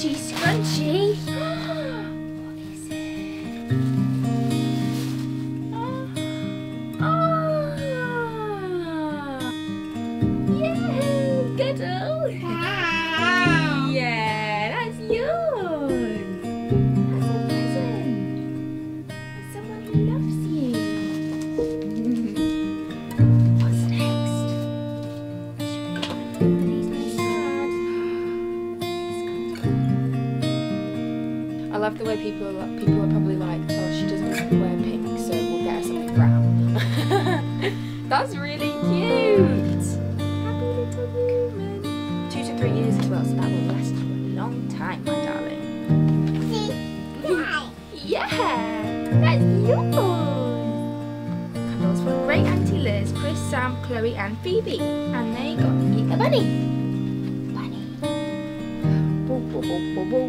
Scrunchy, scrunchy. What is it? Oh. Yay, Goodall. Wow. Yeah, that's yours. That's a present. That's someone who loves you. What's next? I love the way people are probably like, oh, she doesn't wear pink, so we'll get her something brown. That's really cute. Happy little human. 2 to 3 years as well, so that will last you a long time, my darling. Yeah, that's yours. Cuddles for Great Auntie Liz, Chris, Sam, Chloe, and Phoebe, and they got me a bunny. Boo, boo, boo, boo, boo.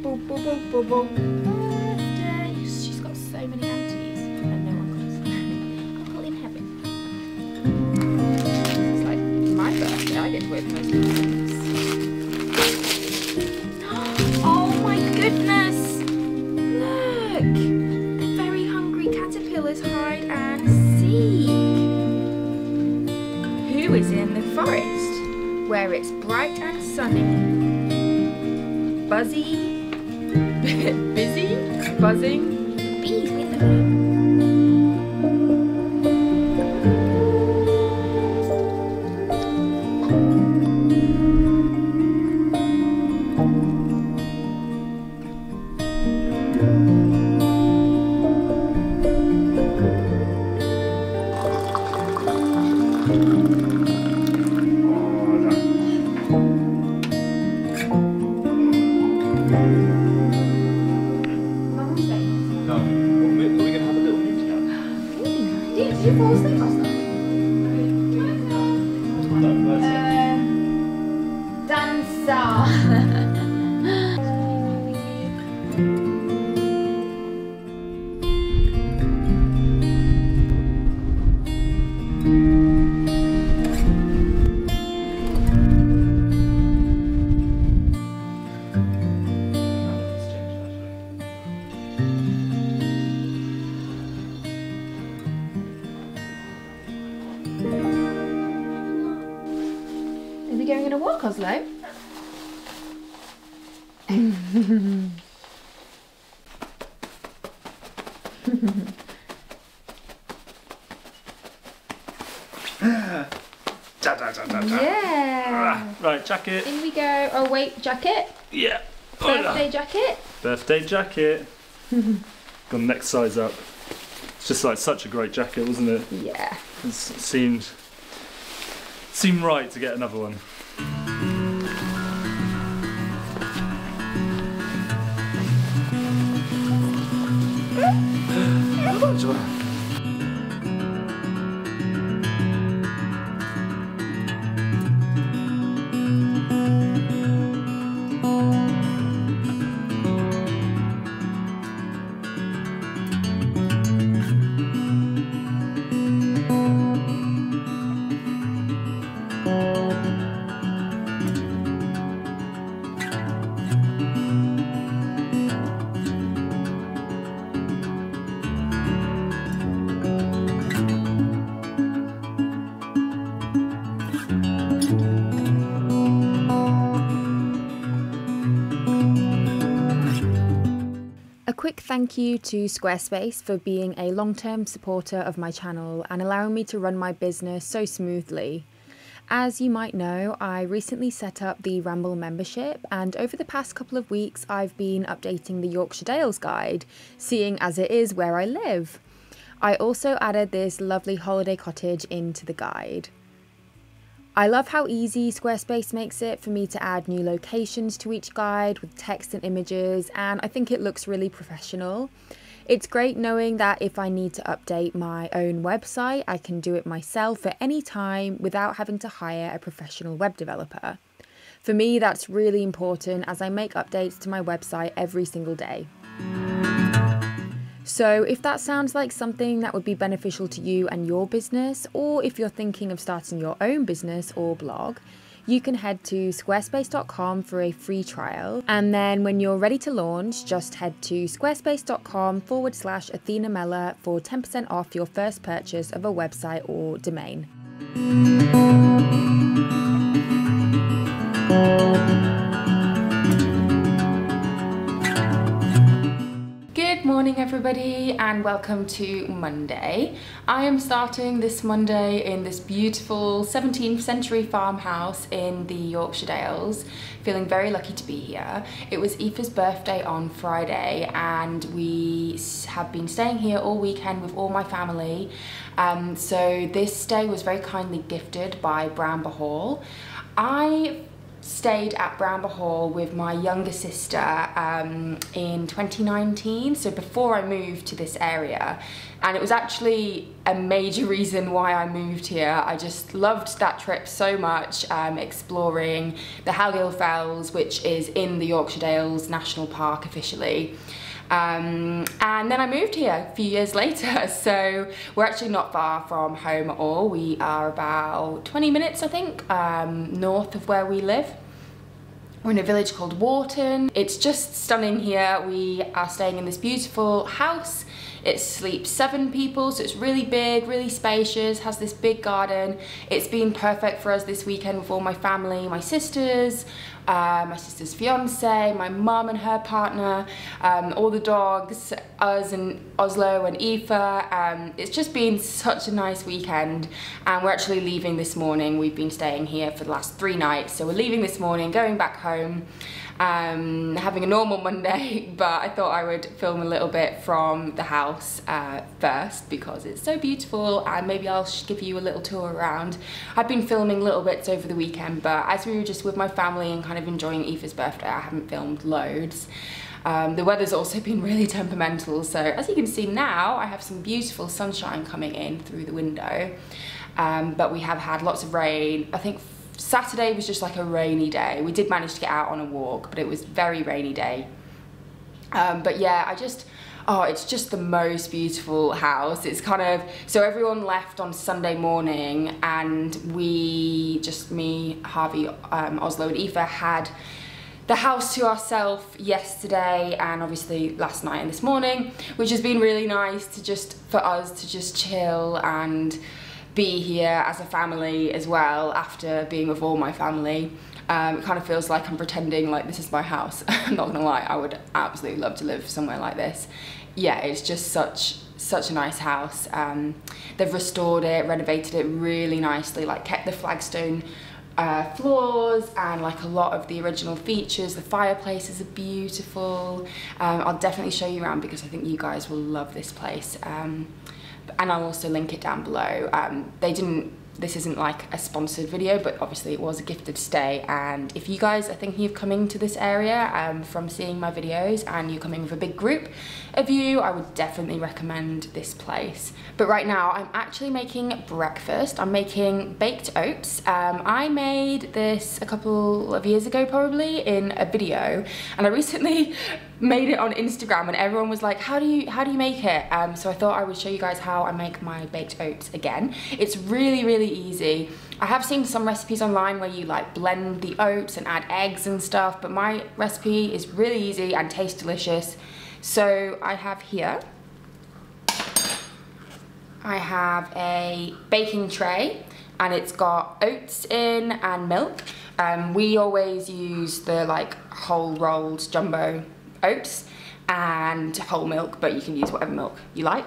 Boom, boom, boom, boom, boom. Birthdays. She's got so many aunties and no one calls them. I call him Heaven. It's like my birthday. I get to work most of the things. Oh my goodness! Look! The very hungry caterpillars hide and seek. Who is in the forest where it's bright and sunny? Buzzy. Busy, buzzing, bees in the room. Oslo. Yeah. Right, jacket. In we go. Oh wait, jacket. Yeah. Birthday jacket. Birthday jacket. Got next size up. It's just like such a great jacket, wasn't it? Yeah. It seemed right to get another one. Thank you to Squarespace for being a long-term supporter of my channel and allowing me to run my business so smoothly. As you might know, I recently set up the Ramble membership, and over the past couple of weeks I've been updating the Yorkshire Dales guide, seeing as it is where I live. I also added this lovely holiday cottage into the guide. I love how easy Squarespace makes it for me to add new locations to each guide with text and images, and I think it looks really professional. It's great knowing that if I need to update my own website, I can do it myself at any time without having to hire a professional web developer. For me, that's really important as I make updates to my website every single day. So if that sounds like something that would be beneficial to you and your business, or if you're thinking of starting your own business or blog, you can head to squarespace.com for a free trial. And then when you're ready to launch, just head to squarespace.com/Athena Mellor for 10% off your first purchase of a website or domain. Good morning everybody and welcome to Monday. I am starting this Monday in this beautiful 17th century farmhouse in the Yorkshire Dales. Feeling very lucky to be here. It was Aífe's birthday on Friday and we have been staying here all weekend with all my family. So this stay was very kindly gifted by Bramber Hall. I stayed at Brownber Hall with my younger sister in 2019, so before I moved to this area, and it was actually a major reason why I moved here. I just loved that trip so much, exploring the Howgill Fells, which is in the Yorkshire Dales National Park officially. And then I moved here a few years later, so we're actually not far from home at all. We are about 20 minutes, I think, north of where we live. We're in a village called Wharton. It's just stunning here. We are staying in this beautiful house. It sleeps 7 people, so it's really big, really spacious, has this big garden. It's been perfect for us this weekend with all my family, my sister's fiance, my mum and her partner, all the dogs, us and Oslo and Aífe. It's just been such a nice weekend, and we're actually leaving this morning. We've been staying here for the last 3 nights, so we're leaving this morning, going back home, having a normal Monday, but I thought I would film a little bit from the house first because it's so beautiful, and maybe I'll give you a little tour around. I've been filming little bits over the weekend, but as we were just with my family and kind of enjoying Aífe's birthday, I haven't filmed loads. The weather's also been really temperamental, so as you can see now, I have some beautiful sunshine coming in through the window, but we have had lots of rain. I think Saturday was just like a rainy day. We did manage to get out on a walk, but it was very rainy day. But yeah, oh, it's just the most beautiful house. It's kind of, so everyone left on Sunday morning, and we, just me, Harvey, Oslo and Aífe had the house to ourselves yesterday, and obviously last night and this morning, which has been really nice to just, for us to just chill and be here as a family as well after being with all my family. It kind of feels like I'm pretending like this is my house. I'm not gonna lie, I would absolutely love to live somewhere like this. Yeah, it's just such a nice house. They've restored it, renovated it really nicely, like kept the flagstone floors and like a lot of the original features. The fireplaces are beautiful. I'll definitely show you around because I think you guys will love this place. And I'll also link it down below. This isn't like a sponsored video, but obviously it was a gifted stay, and if you guys are thinking of coming to this area from seeing my videos and you're coming with a big group of you, I would definitely recommend this place. But right now I'm actually making breakfast. I'm making baked oats. I made this a couple of years ago probably in a video, and I recently made it on Instagram, and everyone was like, how do you make it? So I thought I would show you guys how I make my baked oats again. It's really easy. I have seen some recipes online where you like blend the oats and add eggs and stuff, but my recipe is really easy and tastes delicious. So I have here, I have a baking tray, and it's got oats in and milk. We always use the like whole rolled jumbo oats and whole milk, but you can use whatever milk you like.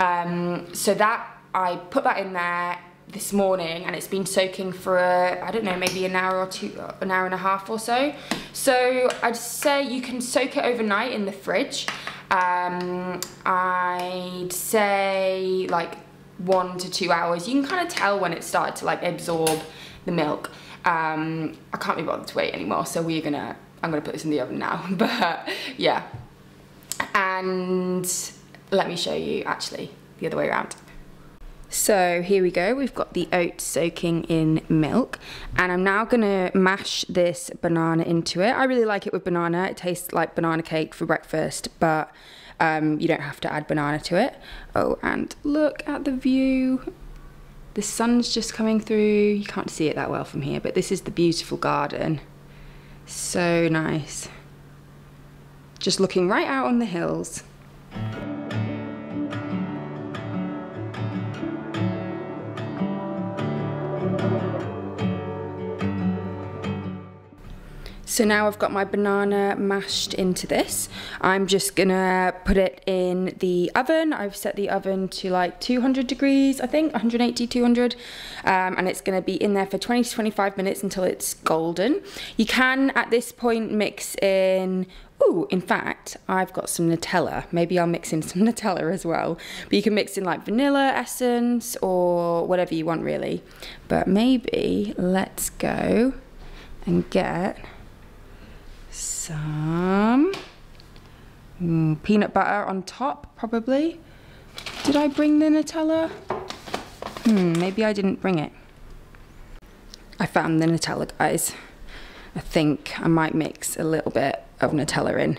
So that, I put that in there this morning, and it's been soaking for I don't know, maybe an hour or two, an hour and a half or so. So I'd say you can soak it overnight in the fridge. I'd say like 1 to 2 hours. You can kind of tell when it started to like absorb the milk. I can't be bothered to wait anymore, so I'm gonna put this in the oven now, but yeah. And let me show you actually the other way around. So here we go, we've got the oats soaking in milk, and I'm now gonna mash this banana into it. I really like it with banana. It tastes like banana cake for breakfast, but you don't have to add banana to it. Oh, and look at the view. The sun's just coming through. You can't see it that well from here, but this is the beautiful garden. So nice. Just looking right out on the hills. So now I've got my banana mashed into this. I'm just gonna put it in the oven. I've set the oven to like 200 degrees, I think, 180, 200. And it's gonna be in there for 20 to 25 minutes until it's golden. You can, at this point, mix in, ooh, in fact, I've got some Nutella. Maybe I'll mix in some Nutella as well. But you can mix in like vanilla essence or whatever you want really. But maybe let's go and get some peanut butter on top, probably. Did I bring the Nutella? Maybe I didn't bring it. I found the Nutella, guys. I think I might mix a little bit of Nutella in.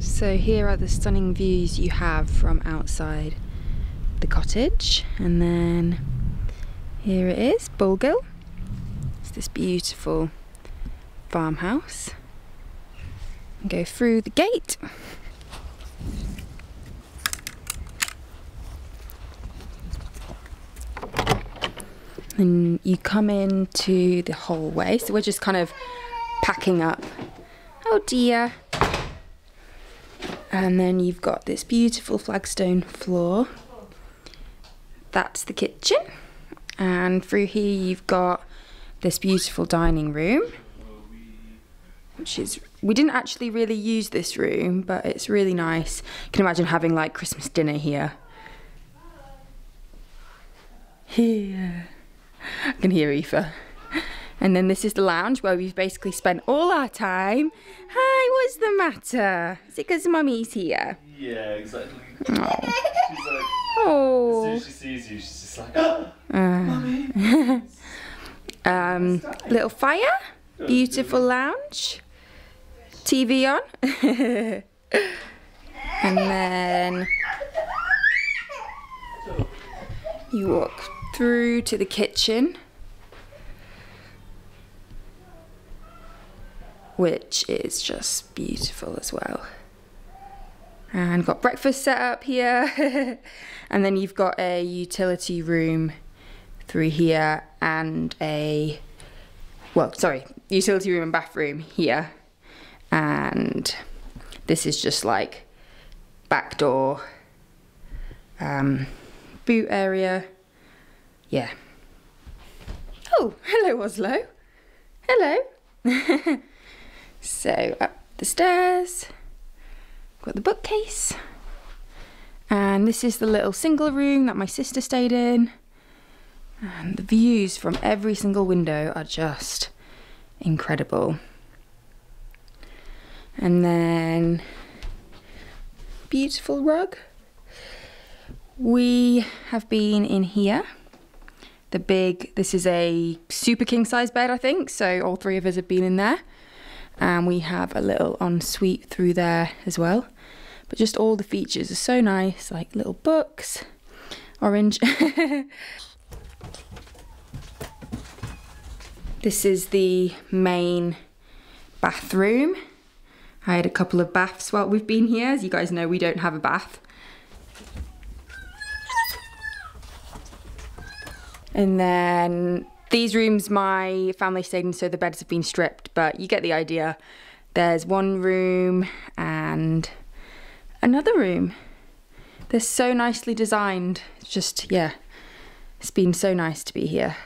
So here are the stunning views you have from outside the cottage. And then here it is, Bullgill. It's this beautiful farmhouse and go through the gate. And you come into the hallway, so we're just kind of packing up. Oh dear. And then you've got this beautiful flagstone floor. That's the kitchen. And through here you've got this beautiful dining room. Which is, we didn't actually really use this room, but it's really nice. You can imagine having like Christmas dinner here. Here. I can hear Aífe. And then this is the lounge where we've basically spent all our time. Hi, what's the matter? Is it because Mummy's here? Yeah, exactly. Oh. She's like, oh. As soon as she sees you, she's just like, oh, Mummy. Little fire, beautiful lounge. TV on. And then you walk through to the kitchen, which is just beautiful as well. And got breakfast set up here. And then you've got a utility room through here and a, well, sorry, utility room and bathroom here. And this is just like back door, boot area, yeah. Oh, hello Oslo, hello. So up the stairs, got the bookcase, and this is the little single room that my sister stayed in. And the views from every single window are just incredible. And then, beautiful rug. We have been in here. The big, this is a super king size bed, I think, so all three of us have been in there. And we have a little ensuite through there as well. But just all the features are so nice, like little books, orange. This is the main bathroom. I had a couple of baths while we've been here. As you guys know, we don't have a bath. And then these rooms my family stayed in, so the beds have been stripped, but you get the idea. There's one room and another room. They're so nicely designed. It's just, yeah, it's been so nice to be here.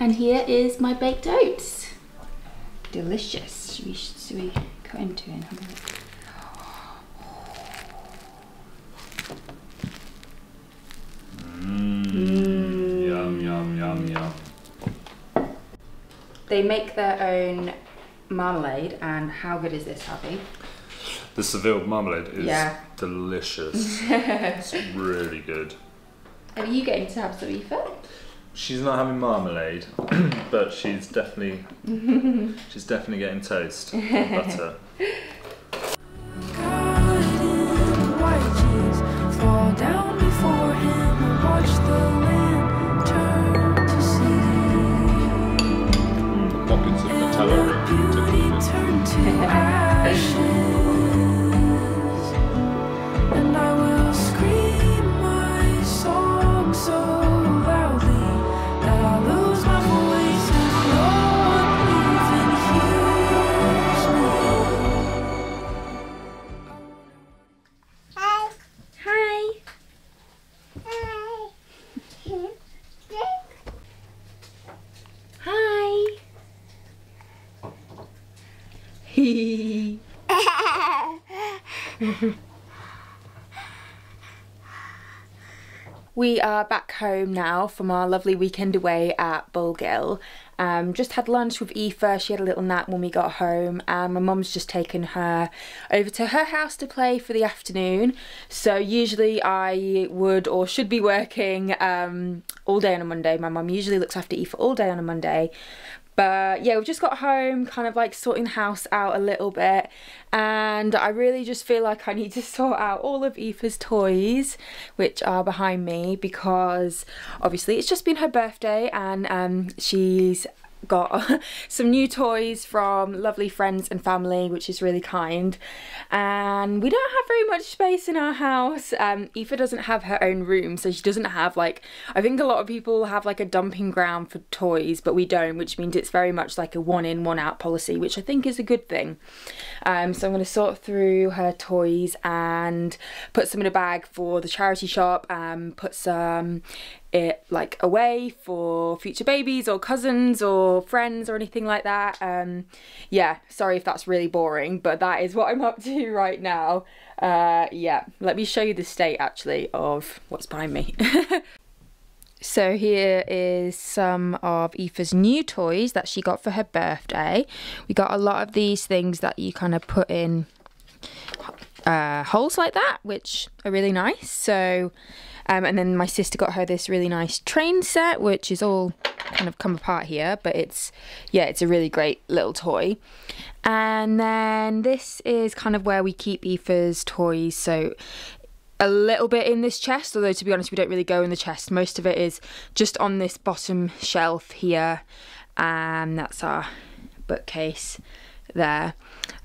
And here is my baked oats. Delicious. Should we cut into it? Have a look. Yum, yum, yum, yum. They make their own marmalade, and how good is this, Harvey? The Seville marmalade is delicious. It's really good. Are you going to have some, Aífe? She's not having marmalade, but she's definitely getting toast and butter. Pockets of Nutella. We are back home now from our lovely weekend away at Bullgill. Just had lunch with Aífe. She had a little nap when we got home, and my mum's just taken her over to her house to play for the afternoon. So usually I would or should be working all day on a Monday. My mum usually looks after Aífe all day on a Monday. But yeah, we've just got home, kind of like sorting the house out a little bit, and I really just feel like I need to sort out all of Aífe's toys, which are behind me, because obviously it's just been her birthday, and she's got some new toys from lovely friends and family, which is really kind. And we don't have very much space in our house. Aífe doesn't have her own room, so she doesn't have, like, I think a lot of people have like a dumping ground for toys, but we don't, which means it's very much like a one in, one out policy, which I think is a good thing. So I'm going to sort through her toys and put some in a bag for the charity shop, and put some away for future babies or cousins or friends or anything like that. Yeah, sorry if that's really boring, but that is what I'm up to right now. Yeah, let me show you the state actually of what's behind me. So here is some of Aífe's new toys that she got for her birthday. We got a lot of these things that you kind of put in holes like that, which are really nice. So and then my sister got her this really nice train set, which is all kind of come apart here, but it's, yeah, it's a really great little toy. And then this is kind of where we keep Aífe's toys, so a little bit in this chest, although to be honest we don't really go in the chest. Most of it is just on this bottom shelf here, and that's our bookcase there.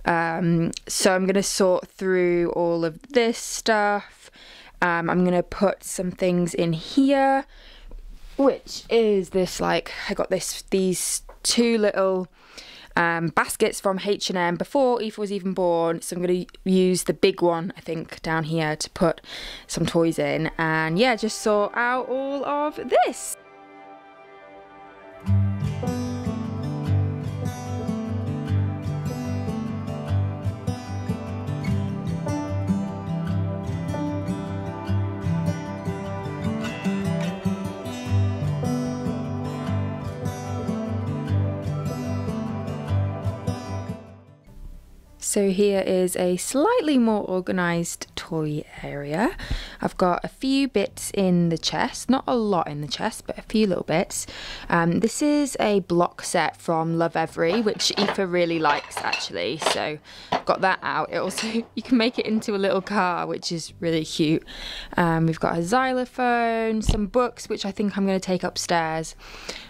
So I'm going to sort through all of this stuff. I'm going to put some things in here, which is this, like, I got these two little baskets from H&M before Aífe was even born. So I'm going to use the big one, I think, down here to put some toys in. And yeah, just sort out all of this. So here is a slightly more organised toy area. I've got a few bits in the chest, not a lot in the chest, but a few little bits. This is a block set from Love Every, which Aífe really likes actually, so got that out. It also, you can make it into a little car, which is really cute. We've got a xylophone, some books, which I think I'm going to take upstairs.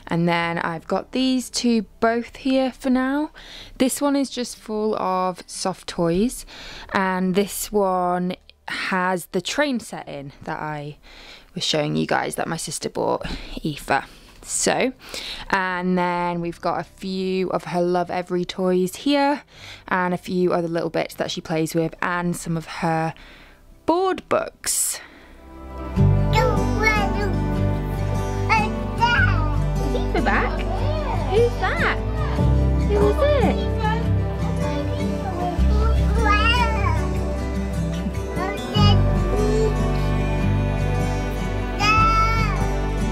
And then I've got these two both here for now. This one is just full of soft toys, and this one has the train set in that I was showing you guys that my sister bought Aífe. So, and then we've got a few of her Love Every toys here, and a few other little bits that she plays with, and some of her board books. Is Aífe back? Who's that? Who was it?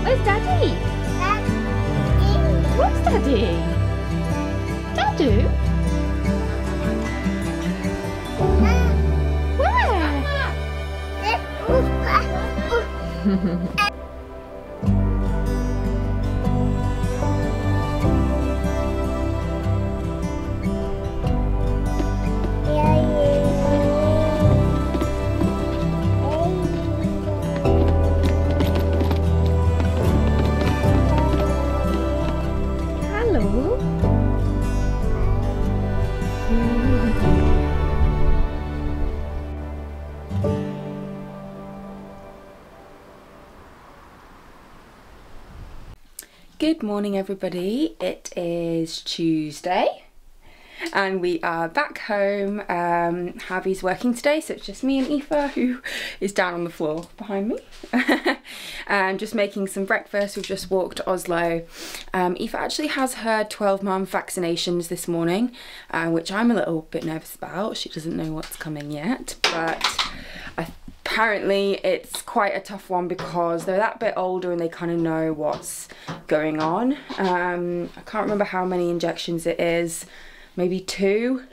Where's Daddy? What's Daddy? Daddy? Where? Good morning, everybody. It is Tuesday and we are back home. Harvey's working today, so it's just me and Aífe, who is down on the floor behind me. Just making some breakfast. We've just walked to Oslo. Aífe actually has her 12-month vaccinations this morning, which I'm a little bit nervous about. She doesn't know what's coming yet, but apparently it's quite a tough one because they're that bit older and they kind of know what's going on. I can't remember how many injections it is, maybe 2,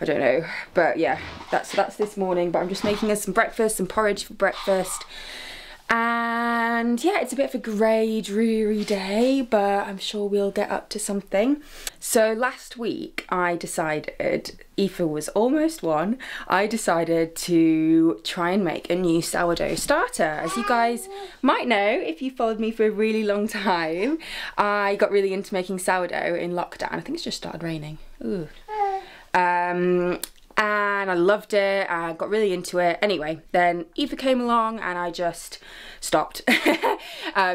I don't know, but yeah, that's this morning. But I'm just making us some breakfast, some porridge for breakfast. And yeah, it's a bit of a grey, dreary day, but I'm sure we'll get up to something. So last week I decided, Aífe was almost 1, I decided to try and make a new sourdough starter. As you guys might know, if you followed me for a really long time, I got really into making sourdough in lockdown. I think it's just started raining. Ooh. And I loved it, I got really into it. Anyway, then Aífe came along and I just stopped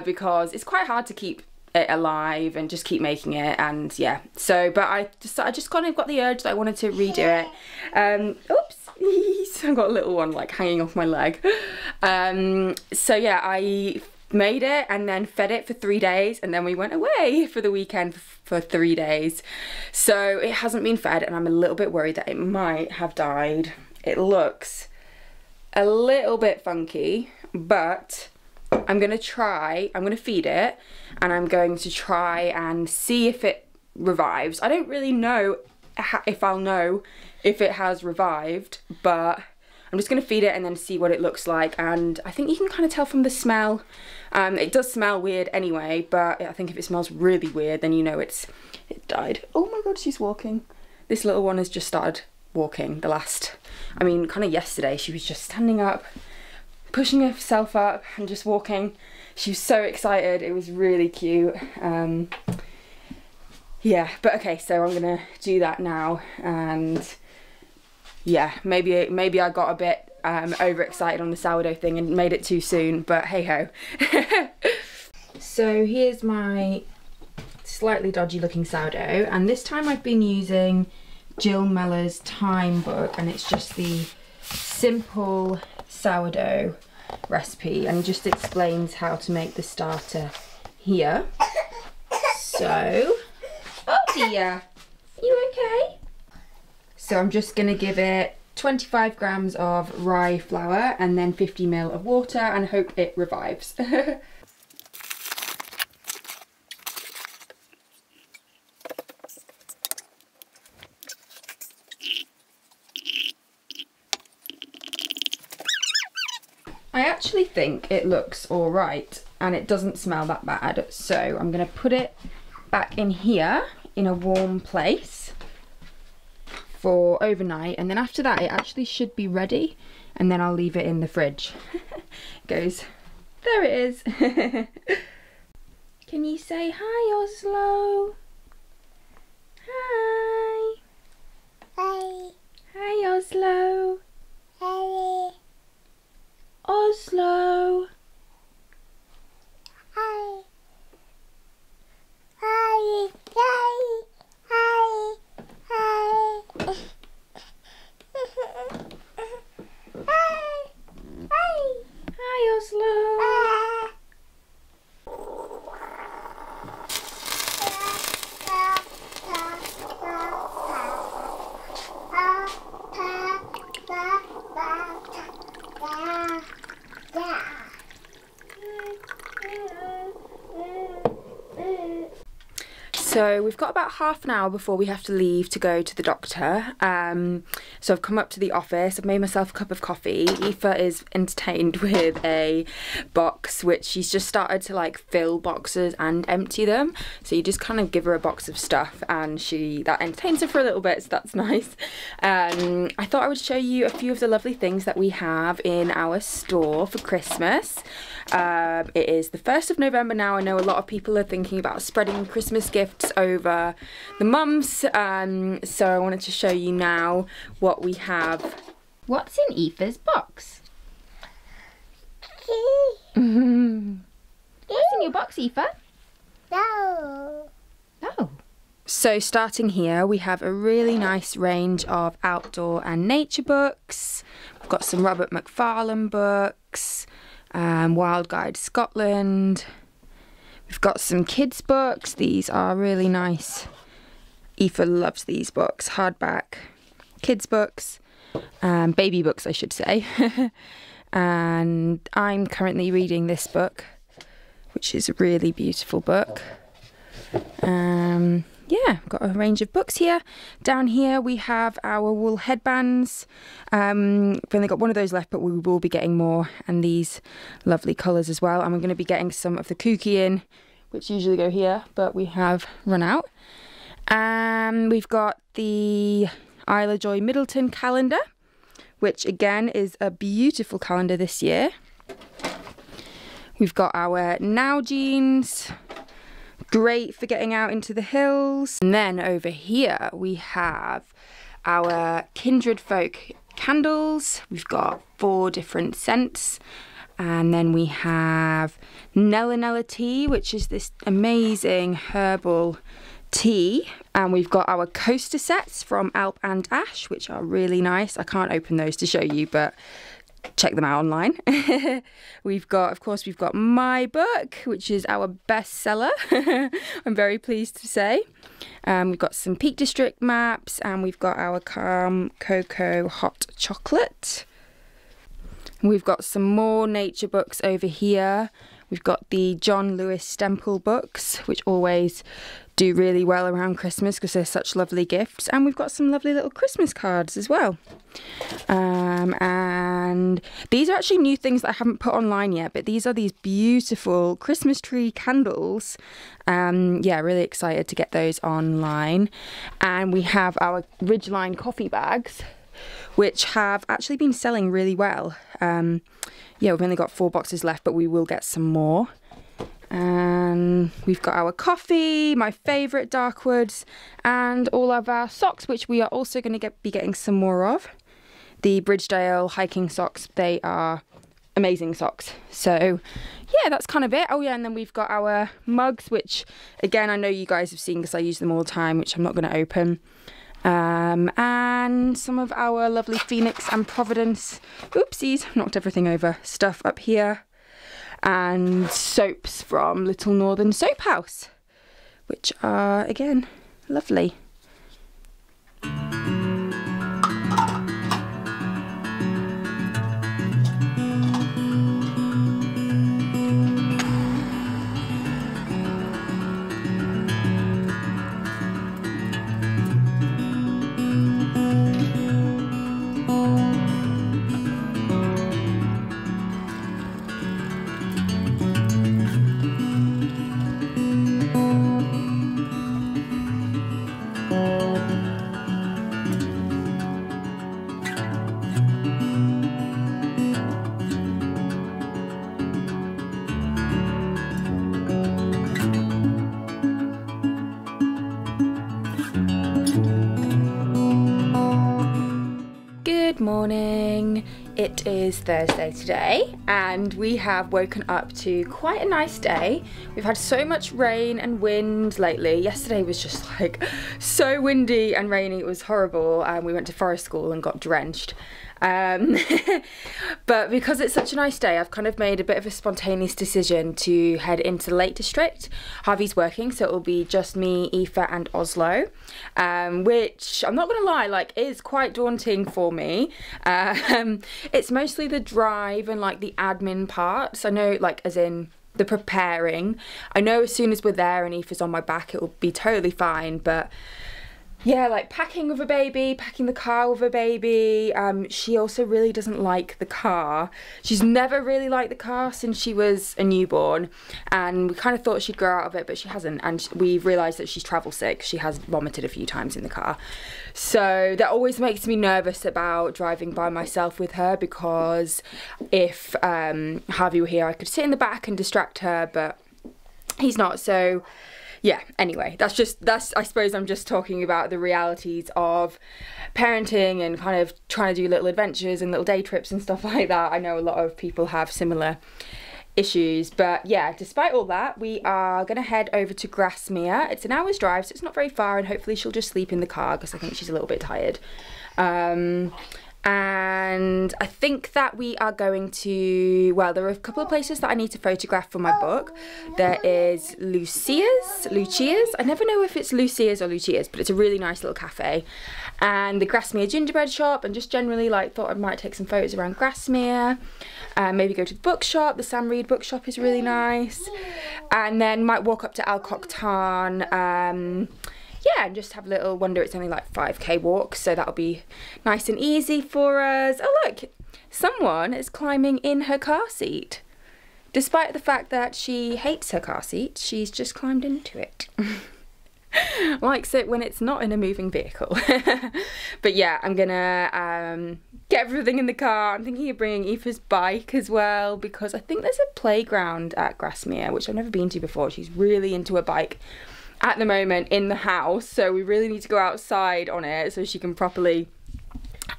because it's quite hard to keep it alive and just keep making it, and yeah. So, but I just kind of got the urge that I wanted to redo it. Oops, I've got a little one like hanging off my leg. So yeah, I made it and then fed it for 3 days, and then we went away for the weekend for 3 days. So it hasn't been fed and I'm a little bit worried that it might have died. It looks a little bit funky, but I'm gonna try, I'm gonna feed it and I'm going to try and see if it revives. I don't really know if I'll know if it has revived, but I'm just gonna feed it and then see what it looks like. And I think you can kind of tell from the smell. It does smell weird anyway, but I think if it smells really weird, then you know it died. Oh my God, she's walking. This little one has just started walking kind of yesterday. She was just standing up, pushing herself up and just walking. She was so excited, it was really cute. Yeah, but okay, so I'm gonna do that now, and yeah, maybe I got a bit overexcited on the sourdough thing and made it too soon, but hey ho. So here's my slightly dodgy looking sourdough, and this time I've been using Jill Mellor's Time book, and it's just the simple sourdough recipe, and it just explains how to make the starter here. So, oh dear, you okay? So I'm just gonna give it 25 grams of rye flour and then 50 ml of water and hope it revives. I actually think it looks all right and it doesn't smell that bad. So I'm gonna put it back in here in a warm place for overnight, and then after that it actually should be ready, and then I'll leave it in the fridge. Goes, there it is. Can you say hi, Oslo? Hi. Hi. Hi, Oslo. Hi. Oslo. Hi. Hi. Hi. Hi. Hi. Hi. Hi. Hi, Oslo. So we've got about half an hour before we have to leave to go to the doctor. So I've come up to the office, I've made myself a cup of coffee. Aoife is entertained with a box, which she's just started to like fill boxes and empty them. So you just kind of give her a box of stuff and that entertains her for a little bit, so that's nice. I thought I would show you a few of the lovely things that we have in our store for Christmas. It is the 1st of November now. I know a lot of people are thinking about spreading Christmas gifts over the months, so I wanted to show you now what we have. What's in Aoife's box? What's in your box, Aoife? No. Oh. So starting here, we have a really nice range of outdoor and nature books. We've got some Robert McFarlane books, Wild Guide Scotland. We've got some kids books. These are really nice. Aoife loves these books, hardback kids books, baby books I should say. And I'm currently reading this book, which is a really beautiful book. Yeah, got a range of books here. Down here we have our wool headbands. We've only got one of those left, but we will be getting more, and these lovely colours as well. And we're going to be getting some of the kooky in, which usually go here, but we have run out. We've got the Isle of Joy Middleton calendar, which again is a beautiful calendar this year. We've got our Now jeans. Great for getting out into the hills. And then over here we have our Kindred Folk candles. We've got 4 different scents, and then we have Nella Nella tea, which is this amazing herbal tea. And we've got our coaster sets from Alp and Ash, which are really nice. I can't open those to show you, but check them out online. Of course, we've got my book, which is our bestseller. I'm very pleased to say. We've got some Peak District maps, and we've got our Calm Cocoa Hot Chocolate. We've got some more nature books over here. We've got the John Lewis Stempel books, which always do really well around Christmas because they're such lovely gifts. And we've got some lovely little Christmas cards as well. And these are actually new things that I haven't put online yet, but these are these beautiful Christmas tree candles. Yeah, really excited to get those online. And we have our Ridgeline coffee bags, which have actually been selling really well. Yeah, we've only got 4 boxes left, but we will get some more. And we've got our coffee, my favourite Darkwoods, and all of our socks, which we are also going to be getting some more of. The Bridgedale hiking socks, they are amazing socks. So yeah, that's kind of it. Oh yeah, and then we've got our mugs, which again I know you guys have seen because I use them all the time, which I'm not going to open. And some of our lovely Phoenix and Providence, oopsies, knocked everything over, stuff up here. And soaps from Little Northern Soap House, which are, again, lovely. Good morning. It is Thursday today and we have woken up to quite a nice day. We've had so much rain and wind lately. Yesterday was just like so windy and rainy, it was horrible, and we went to forest school and got drenched. But because it's such a nice day, I've kind of made a bit of a spontaneous decision to head into Lake District. Harvey's working, so it'll be just me, Aífe and Oslo, which I'm not gonna lie, like, is quite daunting for me. It's mostly the drive and like the admin parts. I know, like, as in the preparing. I know as soon as we're there and Aífe's on my back, it'll be totally fine, but yeah, like packing with a baby, packing the car with a baby. She also really doesn't like the car. She's never really liked the car since she was a newborn, and we kind of thought she'd grow out of it, but she hasn't, and we've realised that she's travel sick. She has vomited a few times in the car. So that always makes me nervous about driving by myself with her, because if Harvey were here, I could sit in the back and distract her, but he's not, so yeah, anyway, that's I suppose I'm just talking about the realities of parenting and kind of trying to do little adventures and little day trips and stuff like that. I know a lot of people have similar issues, but yeah, despite all that, we are gonna head over to Grasmere. It's an hour's drive, so it's not very far, and hopefully she'll just sleep in the car because I think she's a little bit tired. And I think that we are going to, well, there are a couple of places that I need to photograph for my book. There is Lucia's. I never know if it's Lucia's or Lucia's, but it's a really nice little cafe. And the Grasmere gingerbread shop, and just generally, like, thought I might take some photos around Grasmere. Maybe go to the bookshop. The Sam Reed bookshop is really nice. And then might walk up to Alcock Tarn. Yeah, and just have a little wander. It's only like 5k walk, so that'll be nice and easy for us. Oh look, someone is climbing in her car seat. Despite the fact that she hates her car seat, she's just climbed into it. Likes it when it's not in a moving vehicle. But yeah, I'm gonna get everything in the car. I'm thinking of bringing Aífe's bike as well, because I think there's a playground at Grasmere, which I've never been to before. She's really into a bike at the moment in the house, so we really need to go outside on it so she can properly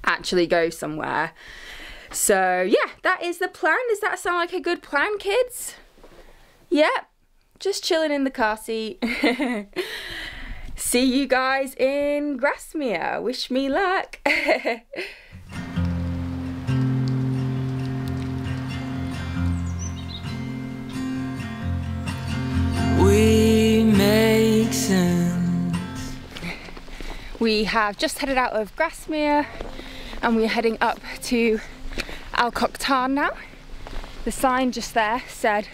actually go somewhere. So yeah, that is the plan. Does that sound like a good plan, kids? Yep, yeah, just chilling in the car seat. See you guys in Grasmere. Wish me luck. We have just headed out of Grasmere and we're heading up to Alcock Tarn now. The sign just there said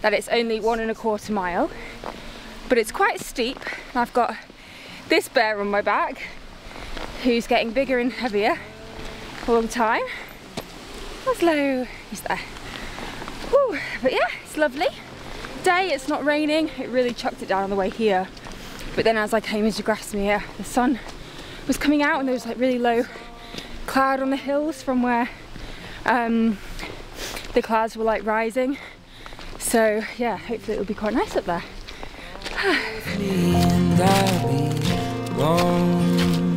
that it's only 1.25 miles, but it's quite steep. And I've got this bear on my back who's getting bigger and heavier all the time. Oslo, he's there. Ooh, but yeah, it's lovely day, it's not raining. It really chucked it down on the way here, but then as I came into Grasmere, the sun was coming out and there was like really low cloud on the hills from where the clouds were like rising. So yeah, hopefully it'll be quite nice up there.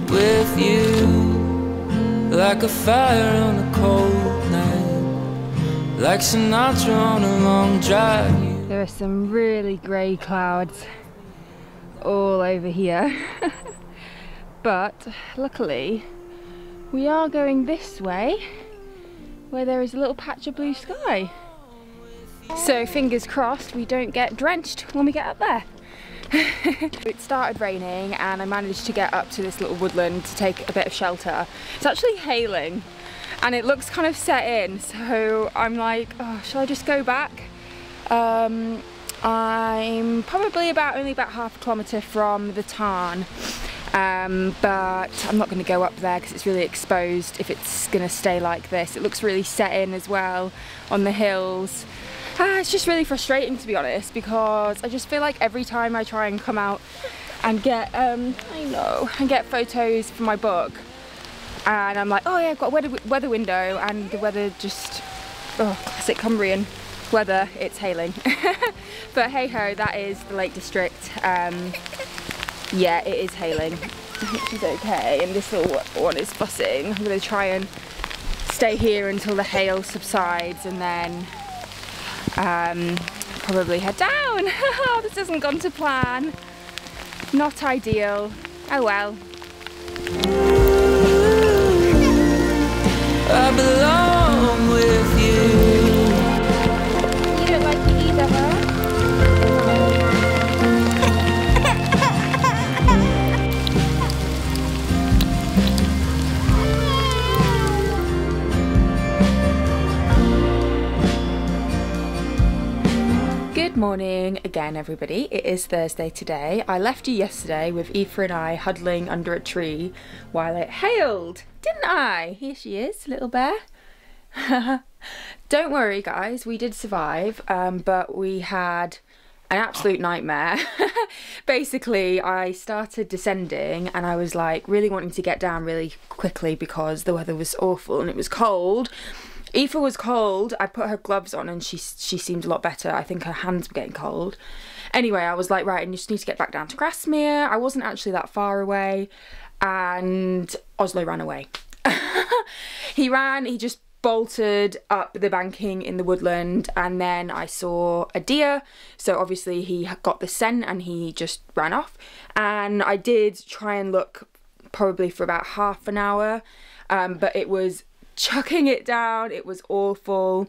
With you, like a fire on a cold night, like Sinatra on a long drive. There are some really grey clouds all over here. But luckily we are going this way where there is a little patch of blue sky. So fingers crossed we don't get drenched when we get up there. It started raining and I managed to get up to this little woodland to take a bit of shelter. It's actually hailing and it looks kind of set in, so I'm like, oh, shall I just go back? I'm probably only about ½ kilometre from the tarn, but I'm not going to go up there because it's really exposed if it's going to stay like this. It looks really set in as well on the hills. It's just really frustrating, to be honest, because I just feel like every time I try and come out and get I know, and get photos for my book, and I'm like, oh yeah, I've got a weather window, and the weather just, oh, classic Cumbrian weather, it's hailing. But hey ho, that is the Lake District. Yeah, it is hailing. I think she's okay, and this little one is fussing. I'm going to try and stay here until the hail subsides and then probably head down. This hasn't gone to plan. Not ideal. Oh well. I belong with you. You don't like to eat, Emma. Good morning again, everybody. It is Thursday today. I left you yesterday with Aoife and I huddling under a tree while it hailed. Didn't I? Here she is, little bear. Don't worry guys, we did survive, but we had an absolute nightmare. Basically, I started descending and I was like really wanting to get down really quickly because the weather was awful and it was cold. Aoife was cold, I put her gloves on and she seemed a lot better. I think her hands were getting cold. Anyway, I was like, right, I just need to get back down to Grasmere. I wasn't actually that far away. And Oslo ran away. He just bolted up the banking in the woodland, and then I saw a deer, so obviously he got the scent and he just ran off. And I did try and look probably for about half an hour, but it was chucking it down, it was awful.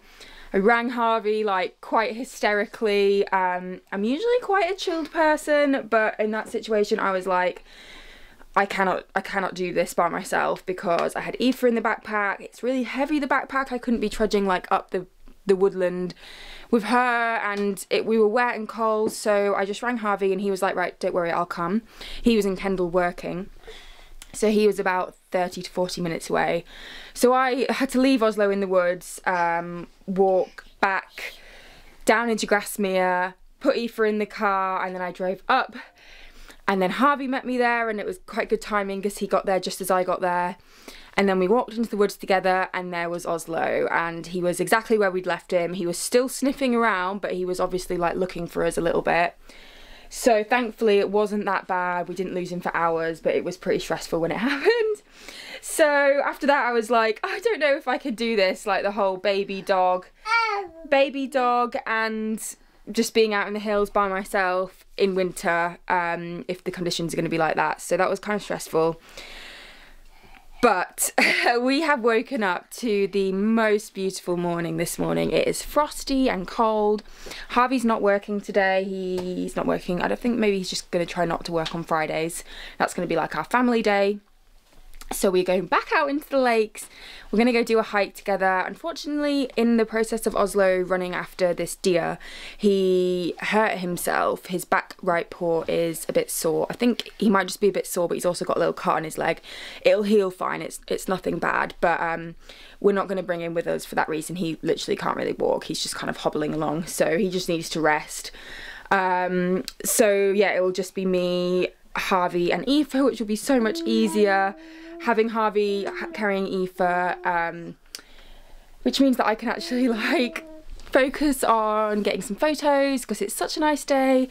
I rang Harvey like quite hysterically. I'm usually quite a chilled person, but in that situation I was like, I cannot do this by myself, because I had Aoife in the backpack. It's really heavy, the backpack. I couldn't be trudging like up the woodland with her, and we were wet and cold. So I just rang Harvey and he was like, right, don't worry, I'll come. He was in Kendal working, so he was about 30 to 40 minutes away. So I had to leave Oslo in the woods, walk back down into Grasmere, put Aoife in the car, and then I drove up. And then Harvey met me there, and it was quite good timing because he got there just as I got there. And then we walked into the woods together, and there was Oslo, and he was exactly where we'd left him. He was still sniffing around, but he was obviously like looking for us a little bit. So thankfully it wasn't that bad. We didn't lose him for hours, but it was pretty stressful when it happened. So after that I was like, I don't know if I could do this, like the whole baby dog and just being out in the hills by myself in winter, if the conditions are going to be like that. So that was kind of stressful. But we have woken up to the most beautiful morning this morning. It is frosty and cold. Harvey's not working today. He's not working. I don't think, maybe he's just going to try not to work on Fridays. That's going to be like our family day. So we're going back out into the lakes. We're going to go do a hike together. Unfortunately, in the process of Oslo running after this deer, he hurt himself. His back right paw is a bit sore. I think he might just be a bit sore, but he's also got a little cut on his leg. It'll heal fine. It's nothing bad, but we're not going to bring him with us for that reason. He literally can't really walk. He's just kind of hobbling along, so he just needs to rest. So yeah, it will just be me, Harvey and Aoife, which will be so much easier, having Harvey carrying Aoife, which means that I can actually like focus on getting some photos, because it's such a nice day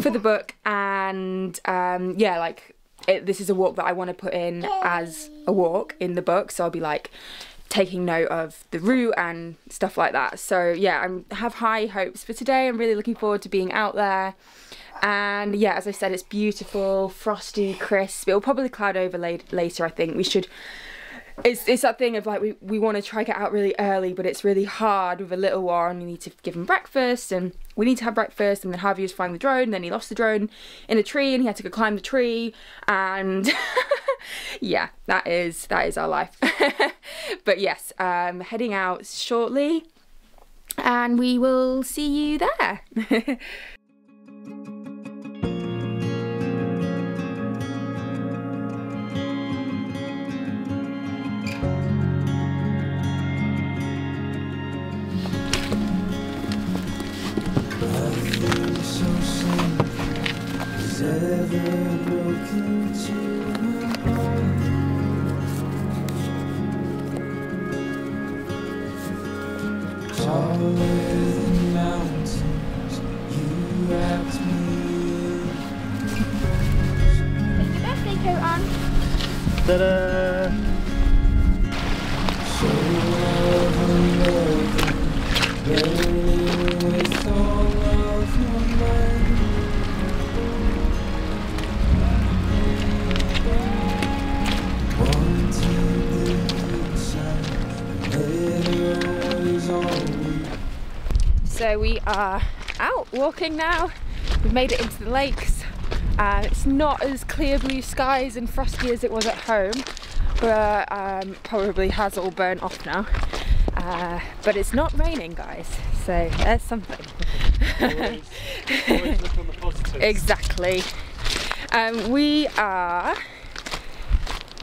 for the book. And yeah, like this is a walk that I want to put in as a walk in the book, so I'll be like taking note of the route and stuff like that. So yeah, I have high hopes for today. I'm really looking forward to being out there. And yeah, as I said, it's beautiful, frosty, crisp. It'll probably cloud over later, I think. We should, it's that thing of like, we want to try get out really early, but it's really hard with a little one. You need to give him breakfast, and we need to have breakfast, and then Harvey was flying the drone, and then he lost the drone in a tree and he had to go climb the tree, and yeah, that is our life. But yes, heading out shortly, and we will see you there. Mountains, you wrapped me in. Ta-da! So we are out walking now. We've made it into the lakes, and it's not as clear blue skies and frosty as it was at home, but probably has all burnt off now. But it's not raining, guys, so there's something. Always look on the positives. Exactly. We are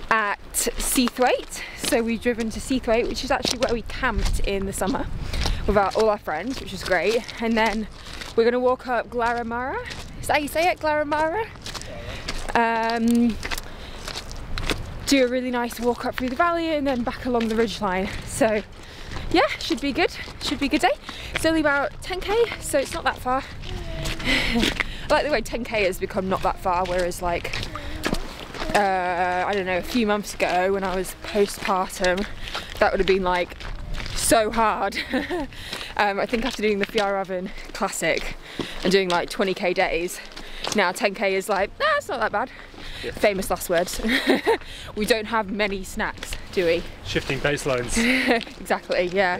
at Seathwaite, so we've driven to Seathwaite, which is actually where we camped in the summer with all our friends, which is great. And then we're going to walk up Glaramara. Is that how you say it? Glaramara? Do a really nice walk up through the valley and then back along the ridgeline. So yeah, should be good. Should be a good day. It's only about 10k, so it's not that far. I like the way 10k has become not that far, whereas like I don't know, a few months ago when I was postpartum, that would have been like so hard. I think after doing the Fjällräven Classic and doing like 20k days, now 10k is like, nah, it's not that bad. Yeah. Famous last words. We don't have many snacks, do we? Shifting baselines. Exactly, yeah.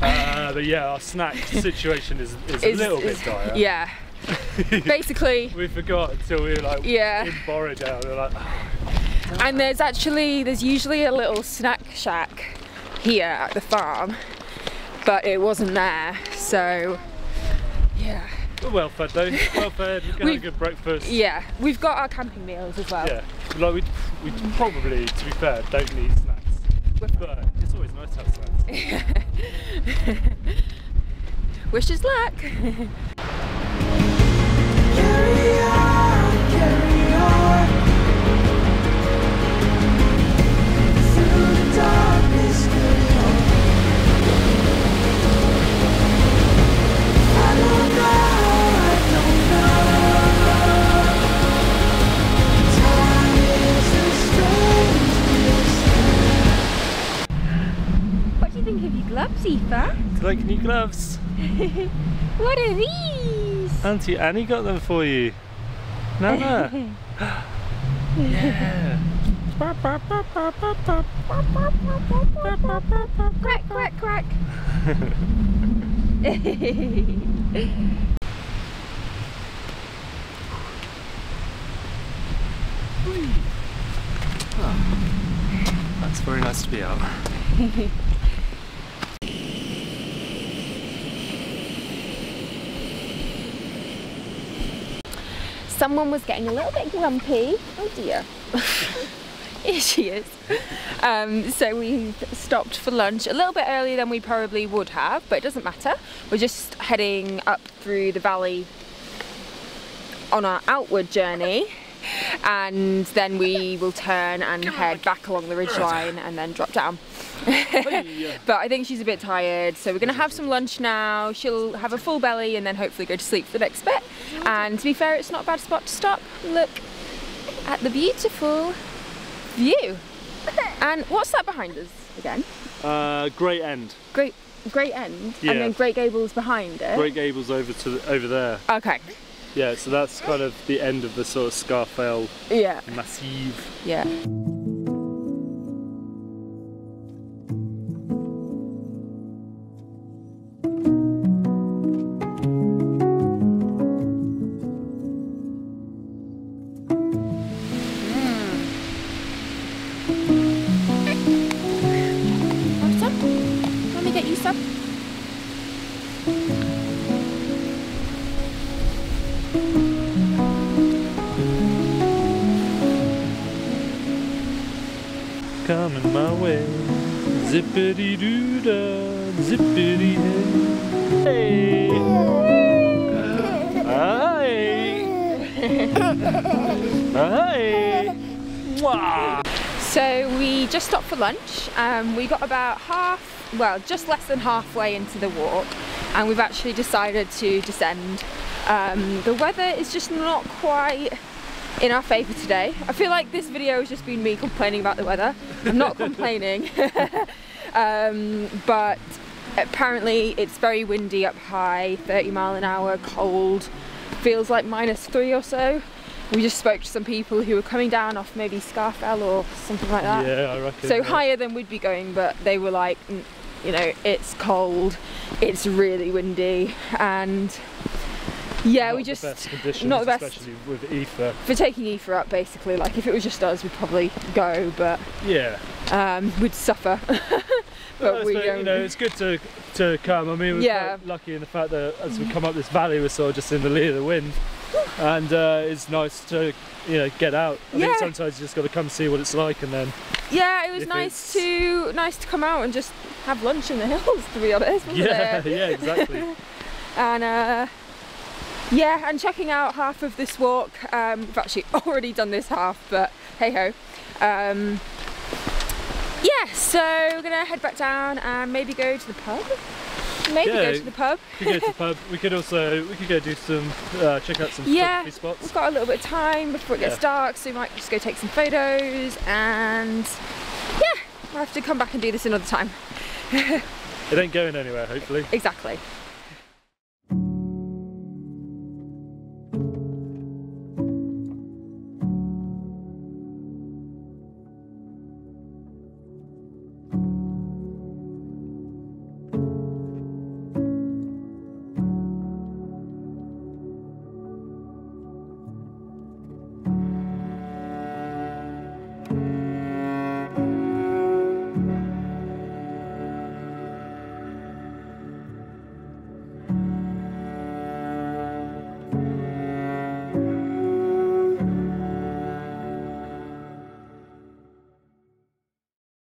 But yeah, our snack situation is a little bit dire. Yeah. Basically. We forgot until we were like, yeah, in Borrowdale. We were like, oh. And there's usually a little snack shack here at the farm, but it wasn't there, so yeah. We're well fed though, well fed, we've had a good breakfast. Yeah, we've got our camping meals as well. Yeah, like we probably, to be fair, don't need snacks, but it's always nice to have snacks. Wish us luck! Carry on, carry on. Through the darkness, carry on. What do you think of your gloves, Aoife? Do you like new gloves? What are these? Auntie Annie got them for you. Nana. Yeah. Crack, crack, crack. Oh, that's very nice to be out. Someone was getting a little bit grumpy. Oh dear. Here she is. So we stopped for lunch a little bit earlier than we probably would have, but it doesn't matter. We're just heading up through the valley on our outward journey, and then we will turn and head back along the ridgeline and then drop down. But I think she's a bit tired, so we're going to have some lunch now. She'll have a full belly and then hopefully go to sleep for the next bit. And to be fair, it's not a bad spot to stop. Look at the beautiful view. And what's that behind us again? Great End. Great End, yeah. And then Great Gables behind it. Great Gables over there. Okay. Yeah, so that's kind of the end of the sort of Scarfell, yeah, massive. Yeah. Coming my way, zippity doo da, zippity hey. Hi. So we just stopped for lunch. We got about just less than halfway into the walk, and we've actually decided to descend. The weather is just not quite in our favour today. I feel like this video has just been me complaining about the weather. I'm not complaining, but apparently it's very windy up high, 30 mph, cold, feels like -3 or so. We just spoke to some people who were coming down off maybe Scarfell or something like that. Yeah, I reckon. So yeah, higher than we'd be going, but they were like, you know, it's cold, it's really windy, and yeah, we just not the best, especially with Aífe. For taking Aífe up, basically, like if it was just us, we'd probably go, but yeah, we'd suffer. But we don't. You know, it's good to come. I mean, we're quite lucky in the fact that as we come up this valley, we're sort of just in the lee of the wind, and it's nice to, you know, get out. I mean, sometimes you just got to come see what it's like, and then yeah, it was nice to come out and just have lunch in the hills, to be honest. Yeah, exactly. And yeah, and checking out half of this walk. We've actually already done this half, but hey ho. Yeah, so we're gonna head back down and maybe go to the pub. We could also go do some check out some photography spots. We've got a little bit of time before it gets dark, so we might just go take some photos, and yeah, we'll have to come back and do this another time. It ain't going anywhere, hopefully. Exactly.